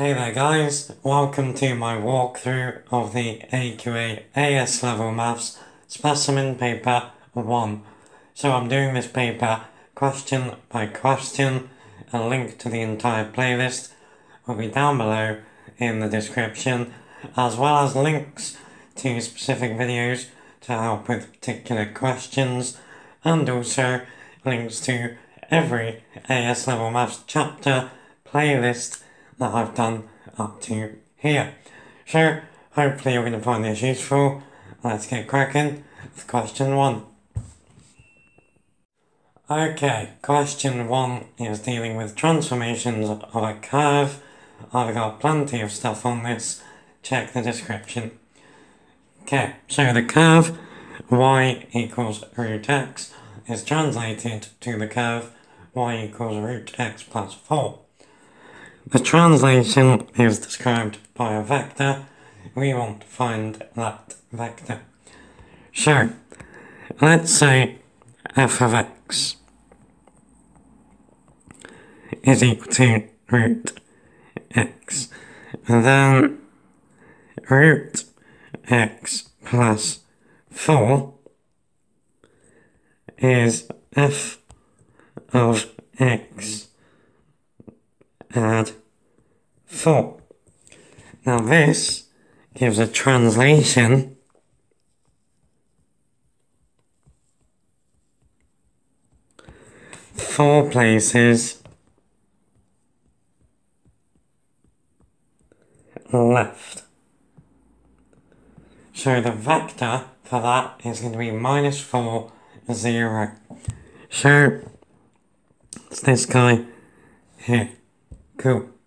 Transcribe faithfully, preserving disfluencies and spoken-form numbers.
Hey there guys, welcome to my walkthrough of the A Q A A S Level Maths Specimen Paper one. So I'm doing this paper question by question. A link to the entire playlist will be down below in the description, as well as links to specific videos to help with particular questions, and also links to every A S Level Maths chapter playlist that I've done up to here. So hopefully you're going to find this useful. Let's get cracking with question one. Okay, question one is dealing with transformations of a curve. I've got plenty of stuff on this, check the description. Okay, so the curve y equals root x is translated to the curve y equals root x plus four. The translation is described by a vector. We want to find that vector. So, let's say f of x is equal to root x. And then root x plus four is f of x add four. Now this gives a translation four places left. So the vector for that is going to be minus four, zero. So it's this guy here. Cool.